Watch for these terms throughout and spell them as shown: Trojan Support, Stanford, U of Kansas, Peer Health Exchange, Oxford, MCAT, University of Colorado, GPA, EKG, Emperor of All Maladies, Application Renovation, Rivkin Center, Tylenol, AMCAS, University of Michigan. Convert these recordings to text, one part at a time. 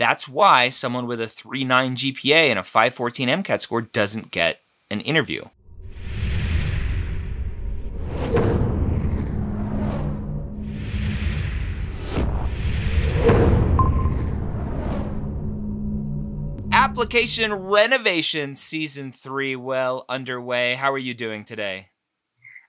That's why someone with a 3.9 GPA and a 514 MCAT score doesn't get an interview. Application Renovation Season 3 well underway. How are you doing today?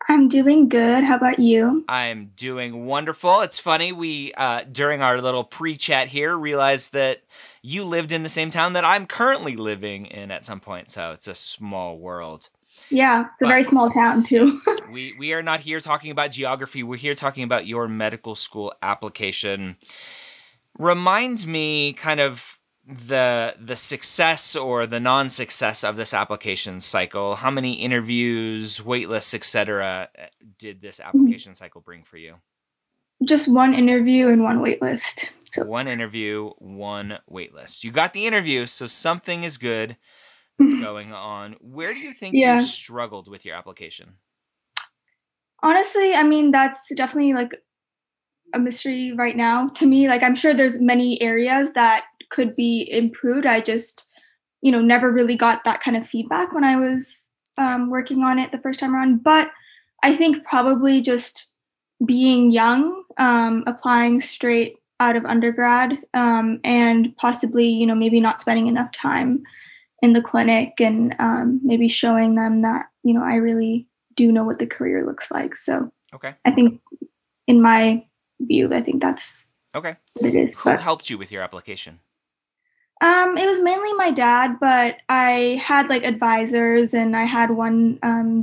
I'm doing good. How about you? I'm doing wonderful. It's funny, we, during our little pre-chat here, realized that you lived in the same town that I'm currently living in at some point, so it's a small world. Yeah, it's a very small town, too. we are not here talking about geography. We're here talking about your medical school application. Reminds me kind of the success or the non-success of this application cycle. How many interviews, waitlists, etc. did this application cycle bring for you? Just one interview and one waitlist. So. One interview, one waitlist. You got the interview, so something is good that's going on. Where do you think you struggled with your application? Honestly, I mean, that's definitely like a mystery right now to me. Like, I'm sure there's many areas that could be improved. I just, you know, never really got that kind of feedback when I was working on it the first time around. But I think probably just being young, applying straight out of undergrad, and possibly, you know, maybe not spending enough time in the clinic and maybe showing them that, you know, I really do know what the career looks like. So okay. I think in my view, I think that's what it is. Who helped you with your application? It was mainly my dad, but I had like advisors, and I had one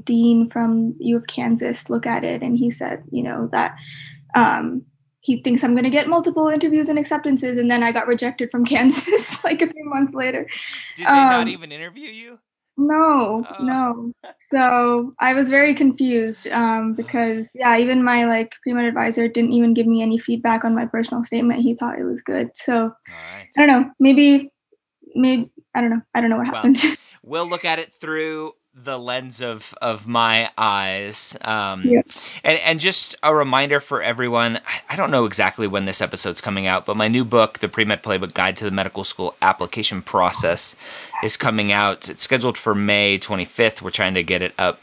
dean from U of Kansas look at it, and he said, you know, that he thinks I'm going to get multiple interviews and acceptances, and then I got rejected from Kansas like a few months later. Did they not even interview you? No, no. So I was very confused because, yeah, even my like pre-med advisor didn't even give me any feedback on my personal statement. He thought it was good. So I don't know. Maybe I don't know. I don't know what happened. We'll look at it through the lens of my eyes. And just a reminder for everyone, I don't know exactly when this episode's coming out, but my new book, The Pre-Med Playbook Guide to the Medical School Application Process, is coming out. It's scheduled for May 25th. We're trying to get it up,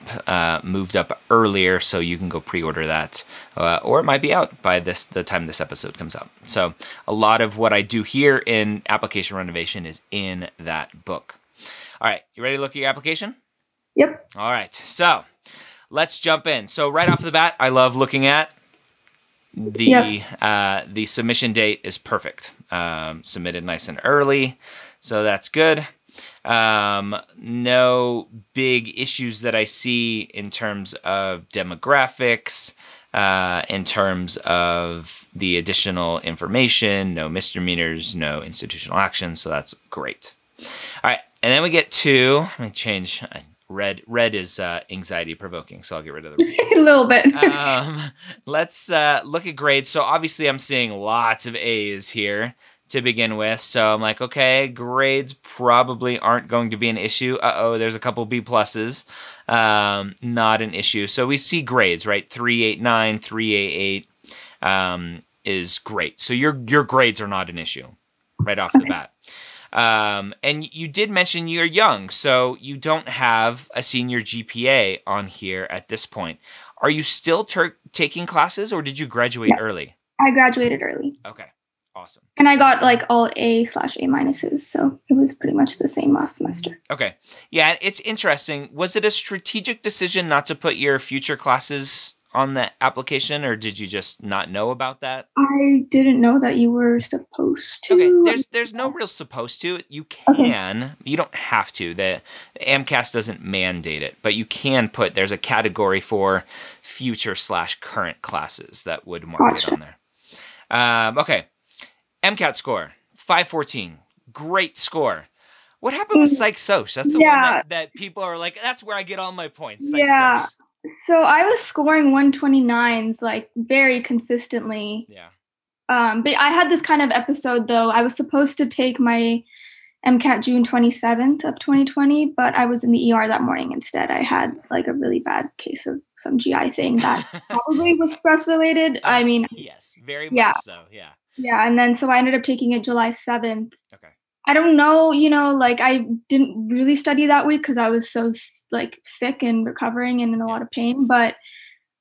moved up earlier, so you can go pre-order that. Or it might be out by the time this episode comes out. So a lot of what I do here in Application Renovation is in that book. All right, you ready to look at your application? Yep. All right. So let's jump in. So right off the bat, I love looking at the the submission date is perfect. Submitted nice and early. So that's good. No big issues that I see in terms of demographics, in terms of the additional information, no misdemeanors, no institutional action. So that's great. All right. And then we get to, let me change. Red is anxiety provoking, so I'll get rid of the red. A little bit. Let's look at grades. So obviously I'm seeing lots of A's here to begin with. So I'm like, okay, grades probably aren't going to be an issue. Uh-oh, there's a couple B pluses. Not an issue. So we see grades, right? 389, 388 is great. So your grades are not an issue right off the bat. And you did mention you're young, so you don't have a senior GPA on here at this point. Are you still taking classes, or did you graduate early? I graduated early. Okay, awesome. And I got like all A/A-minuses, so it was pretty much the same last semester. Okay, yeah, it's interesting. Was it a strategic decision not to put your future classes on the application, or did you just not know about that? I didn't know that you were supposed to. Okay, there's no real supposed to. You can, you don't have to. The AMCAS doesn't mandate it, but you can put, there's a category for future/current classes that would mark it on there. Okay, MCAT score, 514, great score. What happened with Psych-Soc? That's the one that people are like, that's where I get all my points, Psych-Soc. Yeah. So I was scoring 129s like very consistently. Yeah. But I had this kind of episode though. I was supposed to take my MCAT June 27th of 2020, but I was in the ER that morning instead. I had like a really bad case of some GI thing that probably was stress related. I mean, yes, very much so. Yeah. Yeah. And then so I ended up taking it July 7th. Okay. I don't know, you know, like I didn't really study that week because I was so like sick and recovering and in a lot of pain. But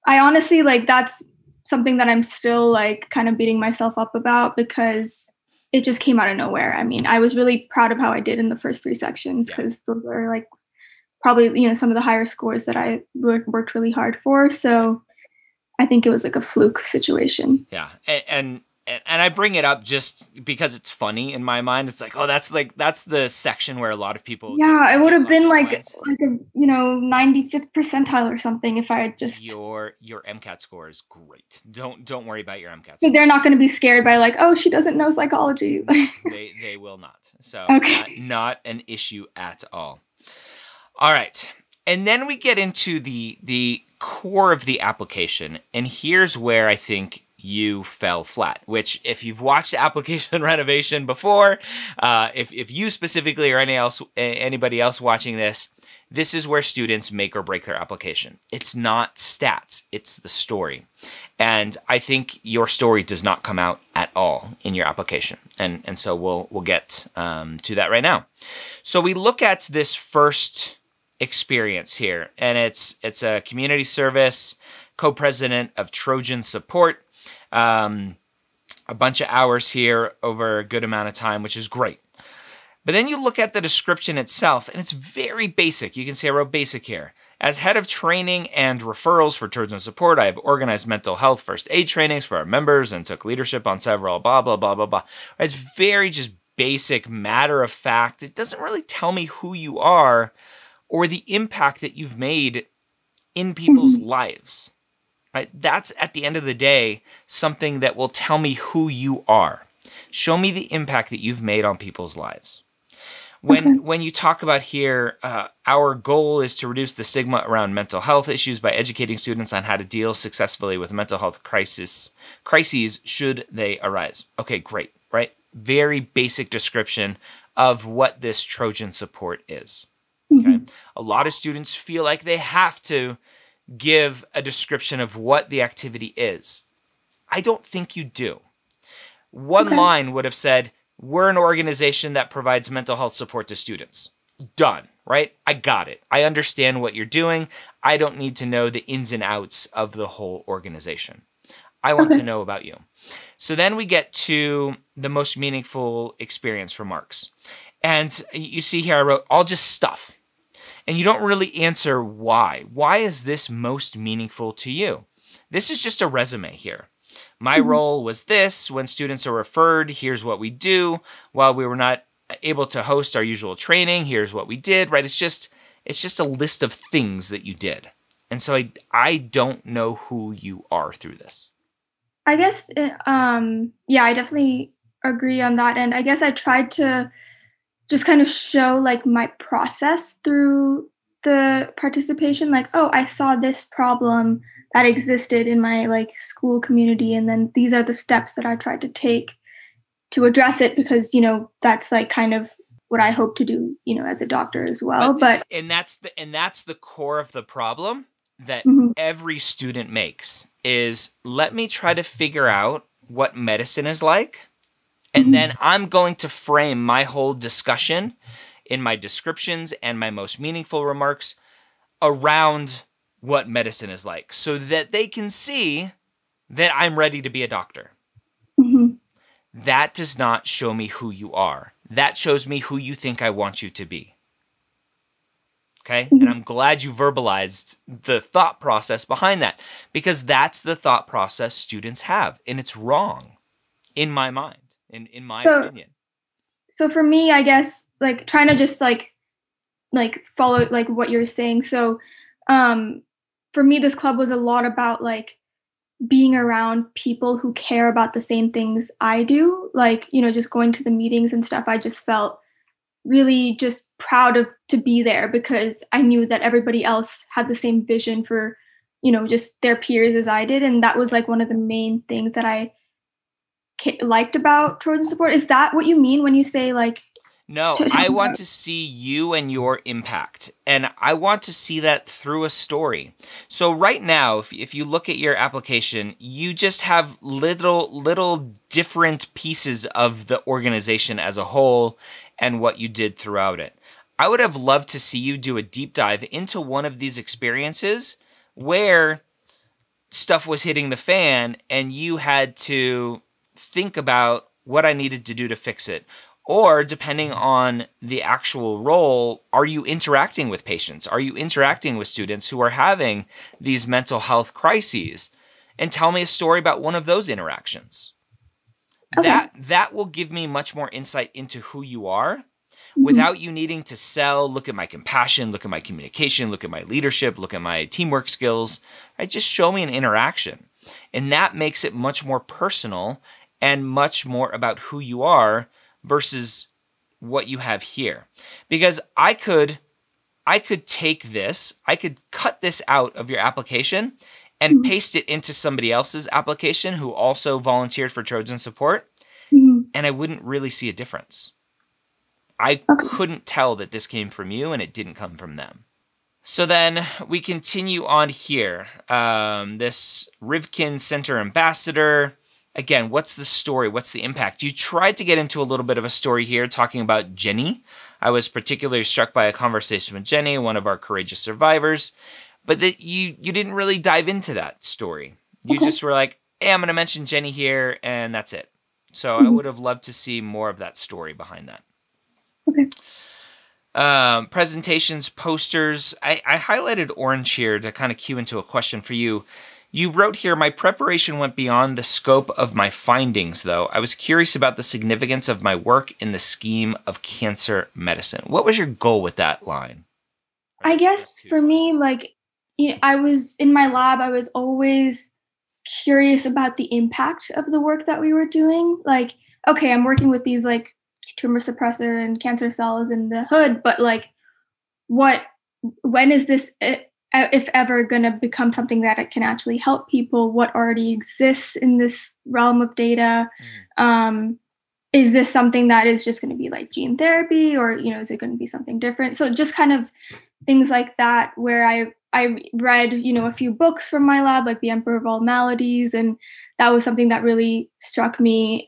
I honestly, like, that's something that I'm still like kind of beating myself up about because it just came out of nowhere. I mean, I was really proud of how I did in the first three sections because those are like probably, you know, some of the higher scores that I worked really hard for. So I think it was like a fluke situation. Yeah. And I bring it up just because it's funny in my mind. It's like, oh, that's the section where a lot of people. Yeah, just, it would have been like a, you know, 95th percentile or something if I had just. Your MCAT score is great. Don't worry about your MCAT score. So they're not going to be scared by like, oh, she doesn't know psychology. No, they will not. So okay. Not an issue at all. All right. And then we get into the core of the application. And here's where I think you fell flat, which if you've watched Application Renovation before, if you specifically or anybody else watching this, this is where students make or break their application. It's not stats, it's the story. And I think your story does not come out at all in your application. And so we'll get to that right now. So we look at this first experience here, and it's a community service, co-president of Trojan Support. A bunch of hours here over a good amount of time, which is great. But then you look at the description itself, and it's very basic. You can see I wrote basic here. As head of training and referrals for Trojan Support, I have organized mental health first aid trainings for our members and took leadership on several blah, blah, blah, blah, blah. It's very just basic, matter of fact. It doesn't really tell me who you are or the impact that you've made in people's lives. Right? That's, at the end of the day, something that will tell me who you are. Show me the impact that you've made on people's lives. When you talk about here, our goal is to reduce the stigma around mental health issues by educating students on how to deal successfully with mental health crises should they arise. Okay, great, right? Very basic description of what this Trojan Support is. Okay? A lot of students feel like they have to give a description of what the activity is. I don't think you do. One line would have said, we're an organization that provides mental health support to students. Done, right? I got it. I understand what you're doing. I don't need to know the ins and outs of the whole organization. I want to know about you. So then we get to the most meaningful experience remarks. And you see here, I wrote all just stuff. And you don't really answer why. Why is this most meaningful to you? This is just a resume here. My role was this. When students are referred, here's what we do. While we were not able to host our usual training, here's what we did, right? It's just a list of things that you did. And so I don't know who you are through this. I guess, yeah, I definitely agree on that. And I guess I tried to just kind of show like my process through the participation, like, oh, I saw this problem that existed in my like school community. And then these are the steps that I tried to take to address it because, you know, that's like kind of what I hope to do, you know, as a doctor as well. But and that's the core of the problem that every student makes is let me try to figure out what medicine is like. And then I'm going to frame my whole discussion in my descriptions and my most meaningful remarks around what medicine is like so that they can see that I'm ready to be a doctor. That does not show me who you are. That shows me who you think I want you to be. Okay? And I'm glad you verbalized the thought process behind that because that's the thought process students have, and it's wrong in my mind. In my opinion. So for me, I guess like trying to just like follow like what you're saying. So for me, this club was a lot about like being around people who care about the same things I do. Like, you know, just going to the meetings and stuff. I just felt really just proud to be there because I knew that everybody else had the same vision for, you know, just their peers as I did. And that was like one of the main things that I liked about Trojan Support. Is that what you mean when you say like? No, I want to see you and your impact. And I want to see that through a story. So right now, if you look at your application, you just have little different pieces of the organization as a whole and what you did throughout it. I would have loved to see you do a deep dive into one of these experiences where stuff was hitting the fan and you had to think about what I needed to do to fix it. Or depending on the actual role, are you interacting with patients? Are you interacting with students who are having these mental health crises? And tell me a story about one of those interactions. Okay. That will give me much more insight into who you are without you needing to sell, look at my compassion, look at my communication, look at my leadership, look at my teamwork skills. Right? Just show me an interaction. And that makes it much more personal and much more about who you are versus what you have here. Because I could take this, I could cut this out of your application and paste it into somebody else's application who also volunteered for Trojan Support, and I wouldn't really see a difference. I couldn't tell that this came from you and it didn't come from them. So then we continue on here. This Rivkin Center ambassador. Again, what's the story? What's the impact? You tried to get into a little bit of a story here talking about Jenny. I was particularly struck by a conversation with Jenny, one of our courageous survivors, but that you didn't really dive into that story. You just were like, hey, I'm going to mention Jenny here, and that's it. So I would have loved to see more of that story behind that. Okay. Presentations, posters. I highlighted orange here to kind of cue into a question for you. You wrote here, my preparation went beyond the scope of my findings, though. I was curious about the significance of my work in the scheme of cancer medicine. What was your goal with that line? I guess for me, like, you know, I was in my lab, I was always curious about the impact of the work that we were doing. Like, okay, I'm working with these like tumor suppressor and cancer cells in the hood, but like, when is this, if ever, going to become something that it can actually help people? What already exists in this realm of data? Is this something that is just going to be like gene therapy, or, you know, is it going to be something different? So just kind of things like that, where I read, you know, a few books from my lab, like The Emperor of All Maladies. And that was something that really struck me,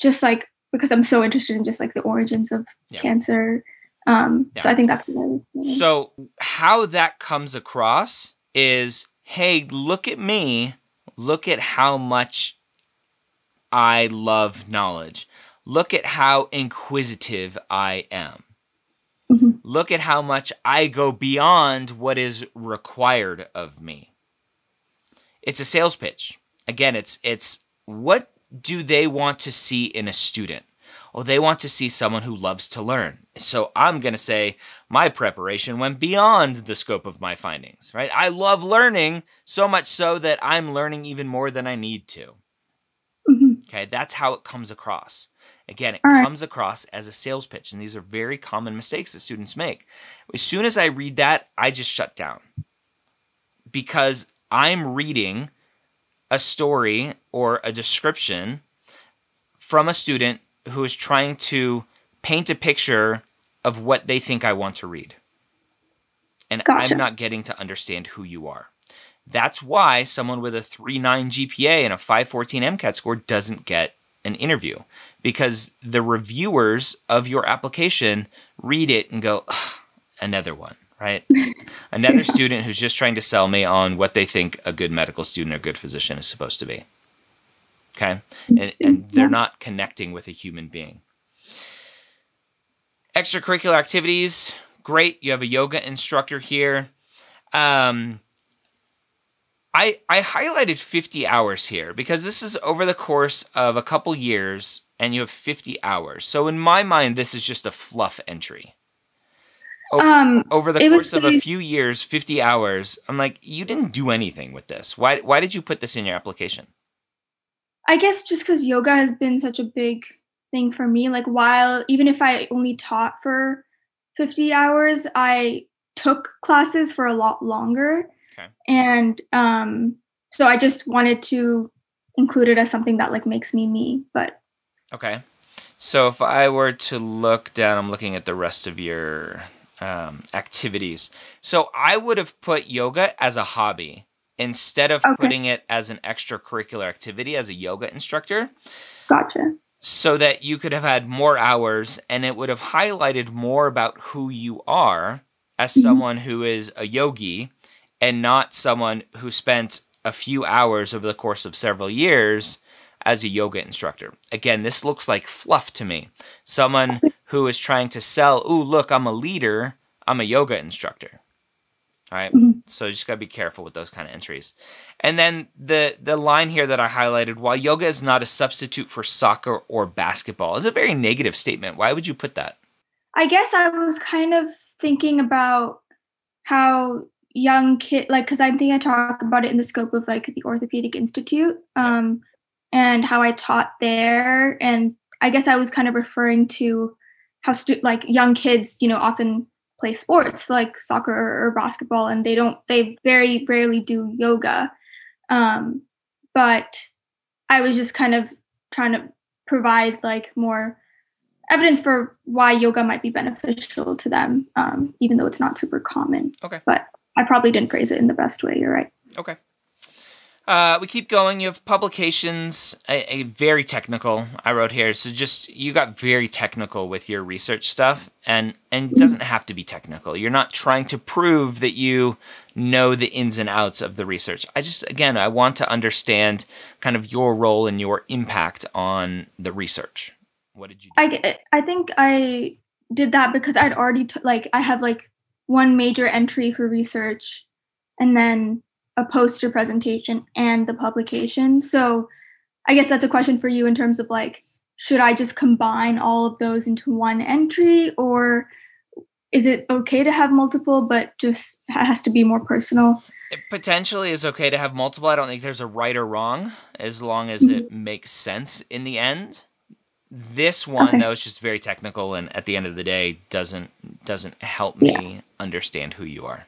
just like, because I'm so interested in just like the origins of cancer. So I think that's what I was doing. So how that comes across is, hey, look at me. Look at how much I love knowledge. Look at how inquisitive I am. Look at how much I go beyond what is required of me. It's a sales pitch. Again, it's what do they want to see in a student? Oh, they want to see someone who loves to learn. So I'm going to say my preparation went beyond the scope of my findings, right? I love learning so much so that I'm learning even more than I need to. Okay, that's how it comes across. Again, it comes across as a sales pitch, and these are very common mistakes that students make. As soon as I read that, I just shut down, because I'm reading a story or a description from a student who is trying to paint a picture of what they think I want to read. And I'm not getting to understand who you are. That's why someone with a 3.9 GPA and a 5.14 MCAT score doesn't get an interview, because the reviewers of your application read it and go, another one, right? Another student who's just trying to sell me on what they think a good medical student or good physician is supposed to be. Okay. And they're not connecting with a human being. Extracurricular activities. Great. You have a yoga instructor here. I highlighted 50 hours here because this is over the course of a couple years and you have 50 hours. So in my mind, this is just a fluff entry. Over the course of a few years, 50 hours. I'm like, you didn't do anything with this. Why did you put this in your application? I guess just because yoga has been such a big thing for me. Like, while, even if I only taught for 50 hours, I took classes for a lot longer. Okay. And so I just wanted to include it as something that like makes me me, but. Okay. So if I were to look down, I'm looking at the rest of your activities. So I would have put yoga as a hobby, instead of putting it as an extracurricular activity as a yoga instructor. Gotcha. so that you could have had more hours and it would have highlighted more about who you are as someone who is a yogi and not someone who spent a few hours over the course of several years as a yoga instructor. Again, this looks like fluff to me. Someone who is trying to sell, ooh, look, I'm a leader, I'm a yoga instructor. All right, so you just gotta be careful with those kind of entries. And then the line here that I highlighted, while yoga is not a substitute for soccer or basketball, is a very negative statement. Why would you put that? I guess I was kind of thinking about how young kid, like, because I think I talk about it in the scope of like the Orthopedic Institute and how I taught there. And I guess I was kind of referring to how like young kids, you know, often play sports like soccer or basketball, and they very rarely do yoga. But I was just kind of trying to provide like more evidence for why yoga might be beneficial to them, even though it's not super common. Okay. But I probably didn't phrase it in the best way. You're right. Okay. We keep going. You have publications, a very technical, I wrote here. So just, you got very technical with your research stuff, and it doesn't have to be technical. You're not trying to prove that you know the ins and outs of the research. I just, again, I want to understand kind of your role and your impact on the research. What did you do? I think I did that because I'd already, I have like one major entry for research and then a poster presentation and the publication. So I guess that's a question for you in terms of like, should I just combine all of those into one entry, or is it okay to have multiple, but just has to be more personal? It potentially is okay to have multiple. I don't think there's a right or wrong as long as it makes sense in the end. This one, though, is just very technical, and at the end of the day, doesn't help me understand who you are.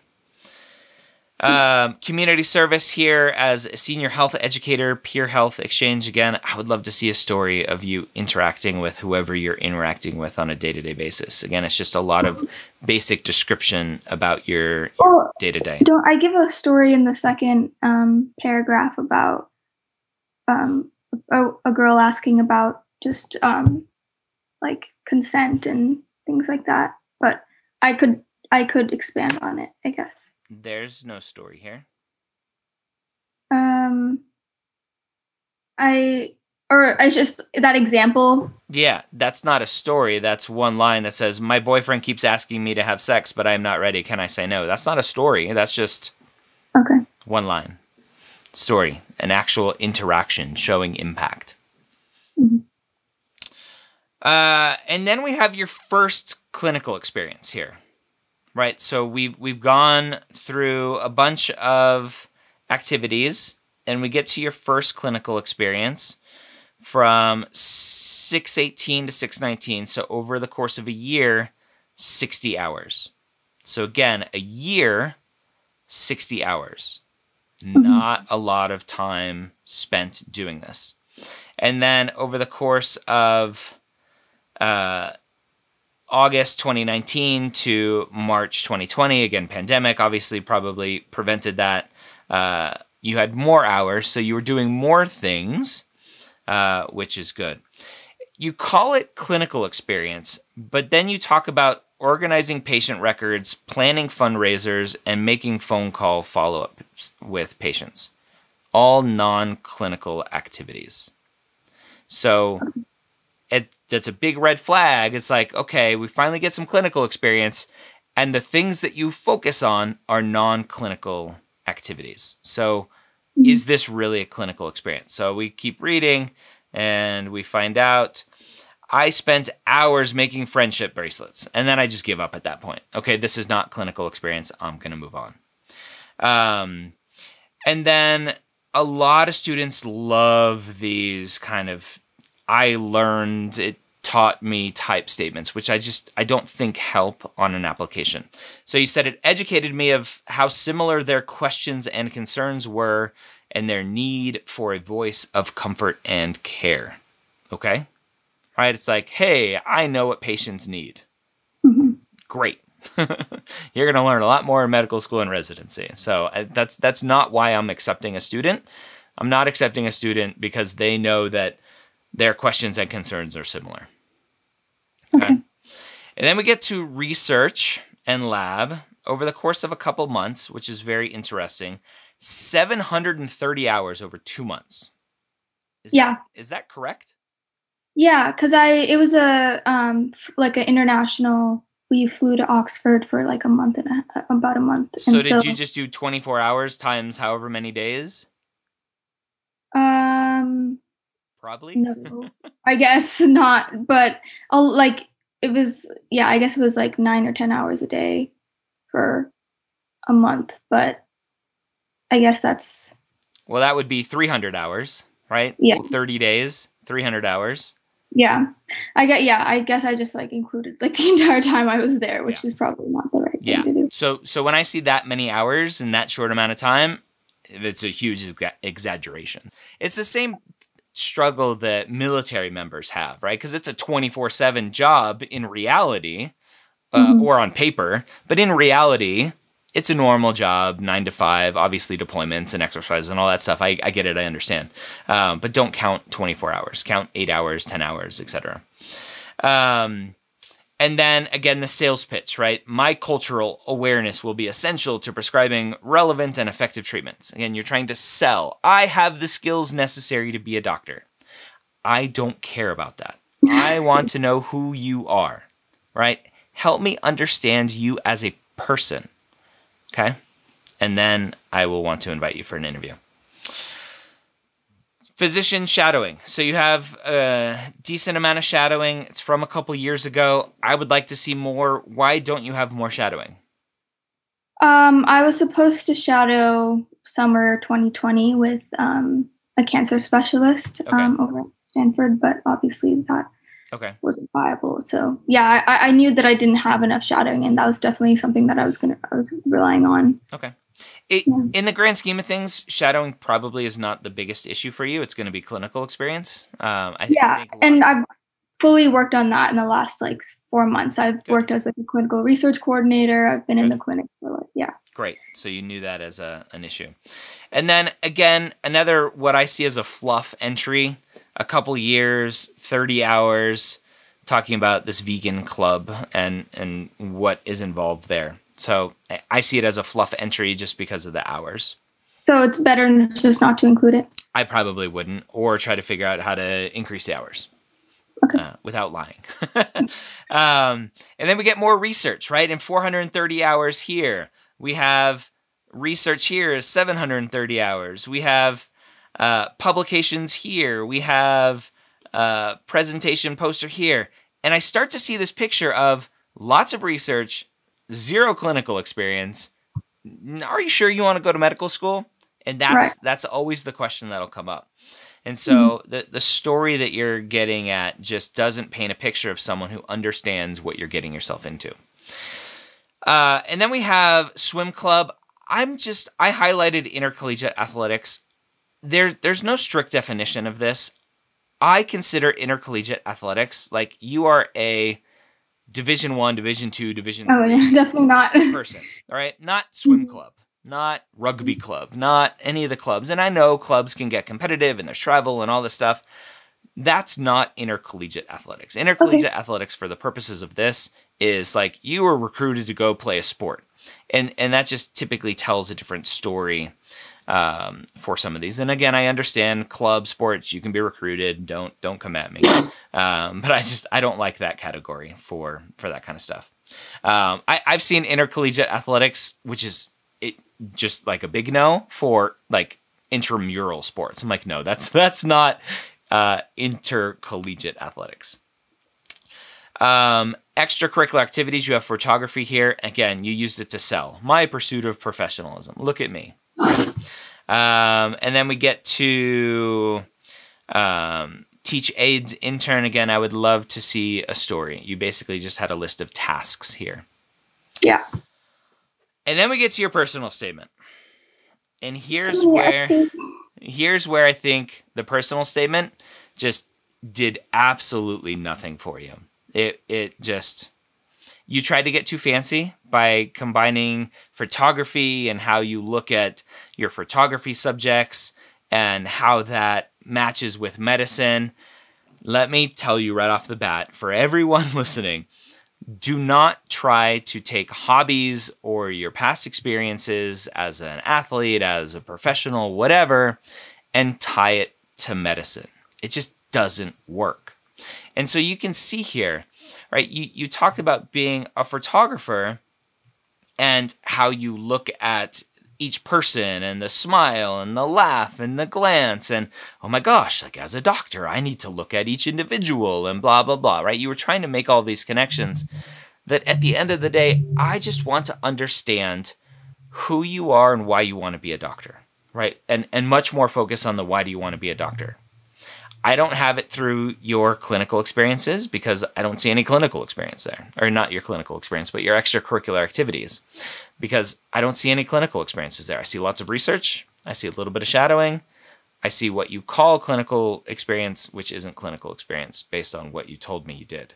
Community service here as a senior health educator, Peer Health Exchange. Again, I would love to see a story of you interacting with whoever you're interacting with on a day-to-day basis. Again, it's just a lot of basic description about your day-to-day. Don't I give a story in the second paragraph about a girl asking about just like consent and things like that, but I could expand on it, I guess. There's no story here. I just, that example. Yeah, that's not a story. That's one line that says, my boyfriend keeps asking me to have sex, but I'm not ready. Can I say no? That's not a story. That's just one line. Story, an actual interaction showing impact. And then we have your first clinical experience here. Right, so we've gone through a bunch of activities, and we get to your first clinical experience from 6/18 to 6/19. So over the course of a year, 60 hours. So again, a year, 60 hours. Not a lot of time spent doing this. And then over the course of August 2019 to March 2020, again, pandemic obviously probably prevented that. You had more hours, so you were doing more things, which is good. You call it clinical experience, but then you talk about organizing patient records, planning fundraisers, and making phone call follow-ups with patients. All non-clinical activities. So that's a big red flag. It's like, okay, we finally get some clinical experience, and the things that you focus on are non-clinical activities. So is this really a clinical experience? So we keep reading and we find out, I spent hours making friendship bracelets, and then I just give up at that point. Okay, this is not clinical experience. I'm going to move on. And then a lot of students love these kind of I learned, it taught me type statements, which I don't think help on an application. So you said it educated me of how similar their questions and concerns were and their need for a voice of comfort and care. Okay. All right. It's like, hey, I know what patients need. Great. You're going to learn a lot more in medical school and residency. So that's not why I'm accepting a student. I'm not accepting a student because they know that their questions and concerns are similar. Okay. And then we get to research and lab. Over the course of a couple months, which is very interesting, 730 hours over 2 months. Is that correct? Yeah, because it was a like an international. We flew to Oxford for like a month and about a month. So and did you just do 24 hours times however many days? Probably. No, I guess not. But like it was. Yeah, I guess it was like 9 or 10 hours a day for a month, but I guess that's... Well, that would be 300 hours, right? Yeah. 30 days, 300 hours. Yeah. I guess I just like included like the entire time I was there, which is probably not the right thing to do. So when I see that many hours in that short amount of time, it's a huge exaggeration. It's the same struggle that military members have, right? Because it's a 24/7 job in reality, or on paper, but in reality, it's a normal job, 9 to 5, obviously deployments and exercises and all that stuff. I get it. I understand. But don't count 24 hours, count 8 hours, 10 hours, etc. And then again, the sales pitch, right? My cultural awareness will be essential to prescribing relevant and effective treatments. Again, you're trying to sell. I have the skills necessary to be a doctor. I don't care about that. I want to know who you are, right? Help me understand you as a person, okay? And then I will want to invite you for an interview. Physician shadowing. So you have a decent amount of shadowing. It's from a couple years ago. I would like to see more. Why don't you have more shadowing? I was supposed to shadow summer 2020 with a cancer specialist over at Stanford, but obviously that... Okay. Wasn't viable. So yeah, I knew that I didn't have enough shadowing, and that was definitely something that I was relying on. Okay. In the grand scheme of things, shadowing probably is not the biggest issue for you. It's going to be clinical experience. And I've fully worked on that in the last like 4 months. I've worked as like a clinical research coordinator. I've been in the clinic for like, Great. So you knew that as an issue. And then again, another, what I see as a fluff entry, a couple years, 30 hours, talking about this vegan club and what is involved there. So I see it as a fluff entry just because of the hours. So it's better just not to include it? I probably wouldn't, or try to figure out how to increase the hours without lying. And then we get more research, right? In 430 hours here, we have research here is 730 hours. We have... publications here, we have presentation poster here. And I start to see this picture of lots of research, zero clinical experience. Are you sure you want to go to medical school? And that's always the question that'll come up. And so the story that you're getting at just doesn't paint a picture of someone who understands what you're getting yourself into. And then we have swim club. I highlighted intercollegiate athletics. There's no strict definition of this. I consider intercollegiate athletics like you are a Division I, Division II, Division III. Oh, yeah, definitely not. Person, all right? Not swim club, not rugby club, not any of the clubs. And I know clubs can get competitive and there's travel and all this stuff. That's not intercollegiate athletics. Intercollegiate athletics, for the purposes of this, is like you were recruited to go play a sport. And that just typically tells a different story for some of these. And again, I understand club sports, you can be recruited. Don't come at me. But I don't like that category for that kind of stuff. I've seen intercollegiate athletics, which is just like a big no for like intramural sports. I'm like, no, that's not, intercollegiate athletics. Extracurricular activities. You have photography here. Again, you used it to sell my pursuit of professionalism. Look at me. And then we get to teach aides intern. Again, I would love to see a story. You basically just had a list of tasks here. Yeah. And then we get to your personal statement. And here's where I think the personal statement just did absolutely nothing for you. You tried to get too fancy by combining photography and how you look at your photography subjects and how that matches with medicine. let me tell you right off the bat, for everyone listening, do not try to take hobbies or your past experiences as an athlete, as a professional, whatever, and tie it to medicine. It just doesn't work. And so you can see here, right? You talked about being a photographer and how you look at each person and the smile and the laugh and the glance and, oh my gosh, like as a doctor, I need to look at each individual and blah, blah, blah, right? You were trying to make all these connections that at the end of the day, I just want to understand who you are and why you want to be a doctor, right? And much more focus on the why do you want to be a doctor. I don't have it through your clinical experiences because I don't see any clinical experience there, or not your clinical experience, but your extracurricular activities, because I don't see any clinical experiences there. I see lots of research. I see a little bit of shadowing. I see what you call clinical experience, which isn't clinical experience based on what you told me you did.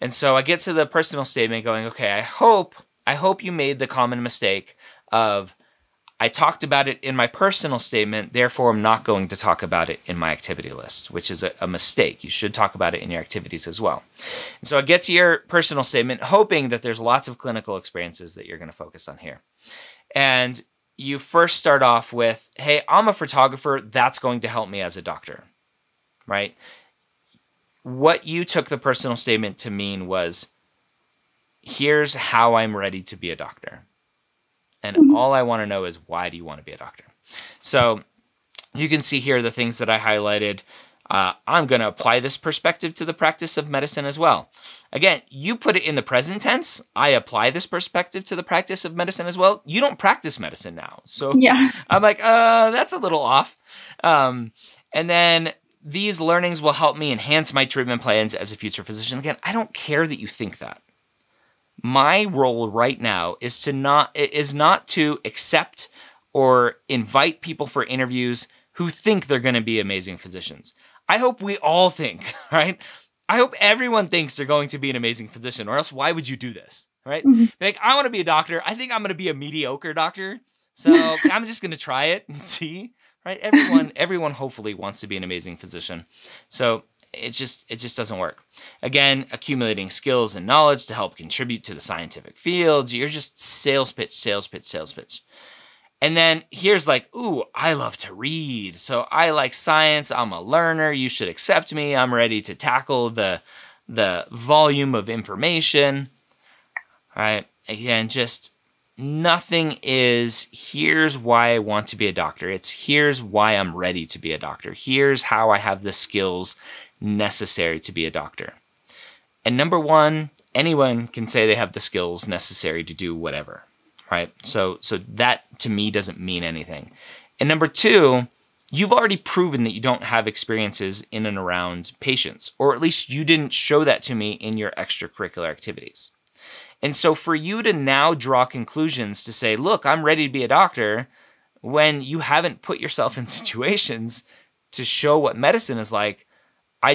And so I get to the personal statement going, okay, I hope you made the common mistake of, I talked about it in my personal statement, therefore I'm not going to talk about it in my activity list, which is a mistake. You should talk about it in your activities as well. And so I get to your personal statement, hoping that there's lots of clinical experiences that you're going to focus on here. And you first start off with, hey, I'm a photographer. That's going to help me as a doctor, right? What you took the personal statement to mean was, here's how I'm ready to be a doctor. And all I want to know is, why do you want to be a doctor? So you can see here the things that I highlighted. I'm going to apply this perspective to the practice of medicine as well. Again, you put it in the present tense. I apply this perspective to the practice of medicine as well. You don't practice medicine now. So yeah. I'm like, that's a little off. And then these learnings will help me enhance my treatment plans as a future physician. Again, I don't care that you think that. My role right now is not to accept or invite people for interviews who think they're going to be amazing physicians. I hope we all think, right? I hope everyone thinks they're going to be an amazing physician, or else why would you do this, right? Mm-hmm. Like, I want to be a doctor. I think I'm going to be a mediocre doctor, so I'm just going to try it and see, right? Everyone hopefully wants to be an amazing physician, so. It just doesn't work. Again, accumulating skills and knowledge to help contribute to the scientific fields. You're just sales pitch, sales pitch, sales pitch. And then here's like, ooh, I love to read. So I like science. I'm a learner. You should accept me. I'm ready to tackle the volume of information. All right. Again, just nothing is here's why I want to be a doctor. It's here's why I'm ready to be a doctor. Here's how I have the skills necessary to be a doctor. And number one, anyone can say they have the skills necessary to do whatever, right? So that to me doesn't mean anything. And number two, you've already proven that you don't have experiences in and around patients, or at least you didn't show that to me in your extracurricular activities. And so for you to now draw conclusions to say, look, I'm ready to be a doctor, when you haven't put yourself in situations to show what medicine is like, I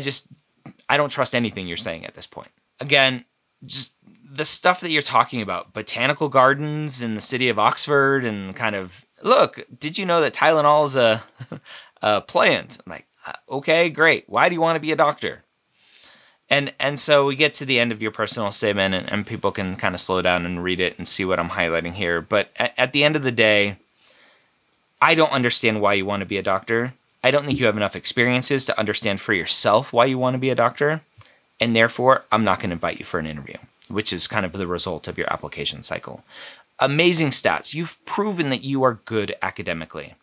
don't trust anything you're saying at this point. Again, just the stuff that you're talking about, botanical gardens in the city of Oxford and kind of, look, did you know that Tylenol is a plant? I'm like, okay, great. Why do you want to be a doctor? And so we get to the end of your personal statement and people can kind of slow down and read it and see what I'm highlighting here. But at the end of the day, I don't understand why you want to be a doctor. I don't think you have enough experiences to understand for yourself why you want to be a doctor, and therefore I'm not going to invite you for an interview, which is kind of the result of your application cycle. Amazing stats. You've proven that you are good academically,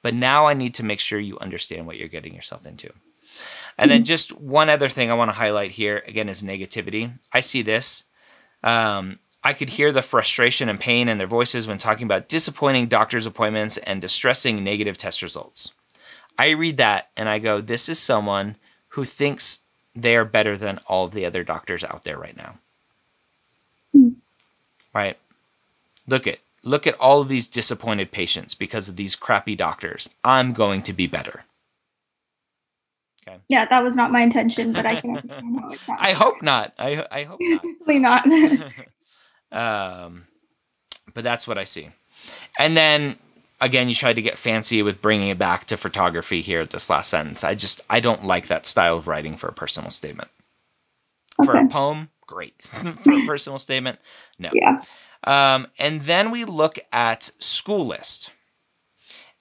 but now I need to make sure you understand what you're getting yourself into. And then just one other thing I want to highlight here, again, is negativity. I see this. I could hear the frustration and pain in their voices when talking about disappointing doctor's appointments and distressing negative test results. I read that and I go, this is someone who thinks they are better than all the other doctors out there right now. Mm. Right? Look at all of these disappointed patients because of these crappy doctors. I'm going to be better. Okay. Yeah, that was not my intention, but I can understand how it sounds. I hope not. I hope not. Probably not. But that's what I see. And then Again, you tried to get fancy with bringing it back to photography here at this last sentence. I don't like that style of writing for a personal statement. Okay. For a poem, great. For a personal statement, no. Yeah. And then we look at school list.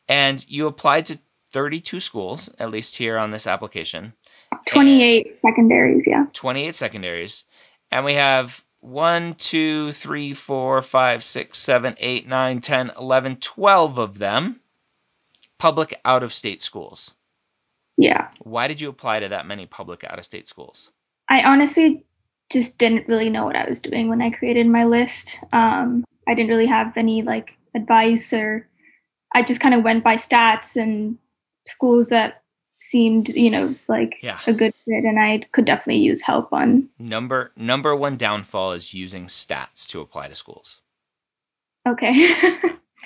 And you applied to 32 schools, at least here on this application. 28 secondaries, yeah. 28 secondaries. And we have 1, 2, 3, 4, 5, 6, 7, 8, 9, 10, 11, 12 of them public out-of-state schools. Yeah. Why did you apply to that many public out-of-state schools? I honestly just didn't really know what I was doing when I created my list. I didn't really have any like advice, or I just kind of went by stats and schools that seemed, you know, like a good fit, and I could definitely use help on. Number one downfall is using stats to apply to schools. Okay.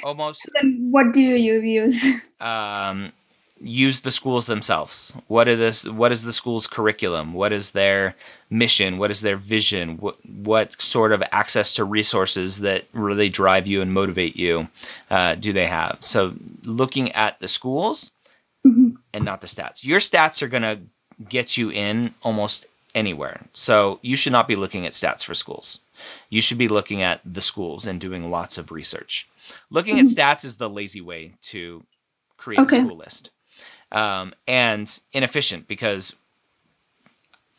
Almost. Then what do you use? Use the schools themselves. What is the school's curriculum? What is their mission? What is their vision? What sort of access to resources that really drive you and motivate you do they have? So looking at the schools and not the stats. Your stats are going to get you in almost anywhere. So you should not be looking at stats for schools. You should be looking at the schools and doing lots of research. Looking at stats is the lazy way to create a school list. And inefficient, because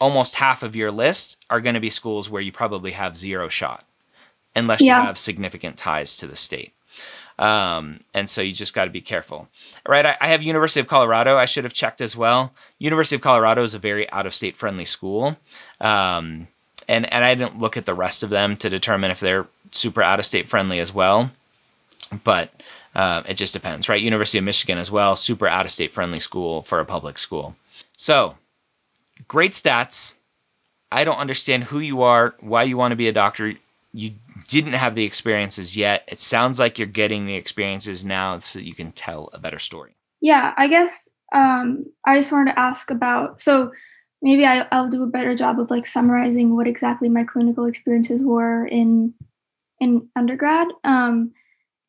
almost half of your list are going to be schools where you probably have zero shot, unless you have significant ties to the state. And so you just got to be careful. All right. I have University of Colorado. I should have checked as well. University of Colorado is a very out-of-state friendly school. And I didn't look at the rest of them to determine if they're super out-of-state friendly as well. But it just depends, right? University of Michigan as well, super out-of-state friendly school for a public school. So great stats. I don't understand who you are, why you want to be a doctor. You didn't have the experiences yet. It sounds like you're getting the experiences now so that you can tell a better story. Yeah, I guess I just wanted to ask about, so maybe I'll do a better job of like summarizing what exactly my clinical experiences were in undergrad.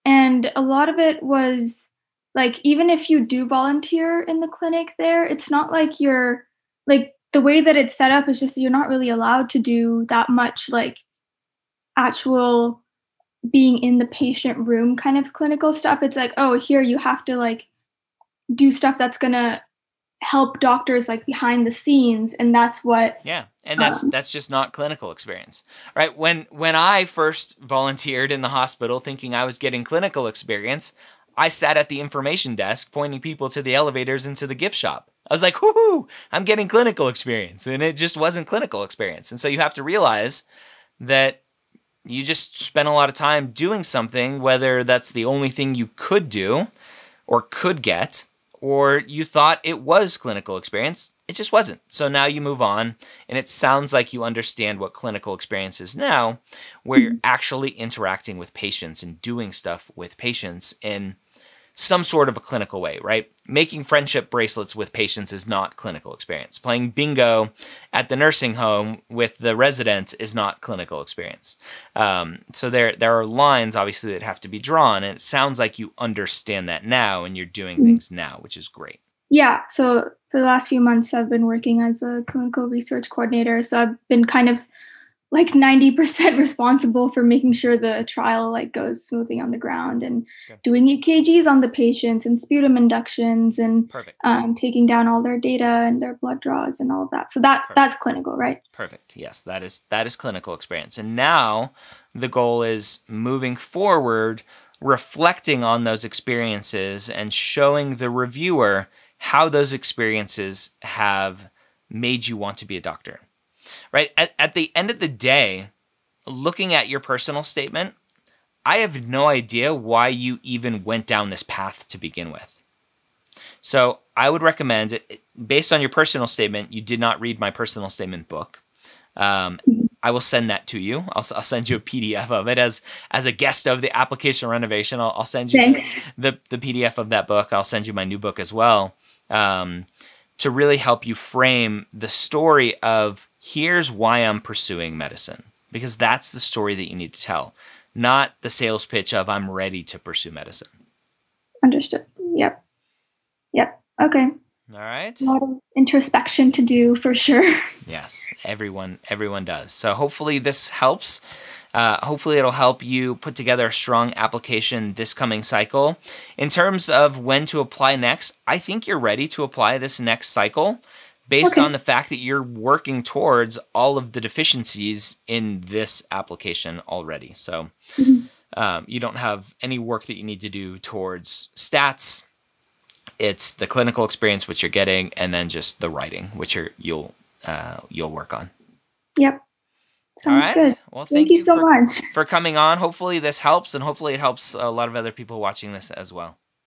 And a lot of it was like, even if you do volunteer in the clinic there, it's not like you're like, the way that it's set up is just, you're not really allowed to do that much like actual being in the patient room kind of clinical stuff. It's like, oh, here you have to like do stuff that's going to help doctors like behind the scenes. And that's what, and that's just not clinical experience, right? When I first volunteered in the hospital thinking I was getting clinical experience, I sat at the information desk pointing people to the elevators into the gift shop. I was like, whoo, I'm getting clinical experience. And it just wasn't clinical experience. And so you have to realize that you just spent a lot of time doing something, whether that's the only thing you could do or could get, or you thought it was clinical experience. It just wasn't. So now you move on, and it sounds like you understand what clinical experience is now, where you're actually interacting with patients and doing stuff with patients in some sort of a clinical way, right? Making friendship bracelets with patients is not clinical experience. Playing bingo at the nursing home with the residents is not clinical experience. So there are lines, obviously, that have to be drawn. And it sounds like you understand that now, and you're doing things now, which is great. Yeah. So for the last few months, I've been working as a clinical research coordinator. So I've been kind of like 90% responsible for making sure the trial like goes smoothly on the ground, and doing EKGs on the patients and sputum inductions and taking down all their data and their blood draws and all of that. So that's clinical, right? Perfect. Yes, that is clinical experience. And now the goal is moving forward, reflecting on those experiences and showing the reviewer how those experiences have made you want to be a doctor. Right? At the end of the day, looking at your personal statement, I have no idea why you even went down this path to begin with. So I would recommend it, based on your personal statement, you did not read my personal statement book. I will send that to you. I'll send you a PDF of it as a guest of the application renovation. I'll send you the PDF of that book. I'll send you my new book as well, to really help you frame the story of here's why I'm pursuing medicine, because that's the story that you need to tell, not the sales pitch of I'm ready to pursue medicine. Understood. Yep. Yep. Okay. All right. A lot of introspection to do for sure. Yes, everyone does. So hopefully this helps. Hopefully it'll help you put together a strong application this coming cycle. In terms of when to apply next, I think you're ready to apply this next cycle based on the fact that you're working towards all of the deficiencies in this application already. So you don't have any work that you need to do towards stats. It's the clinical experience, which you're getting, and then just the writing, which you'll work on. Yep. Sounds good. Well, thank you so much for coming on. Hopefully this helps, and hopefully it helps a lot of other people watching this as well.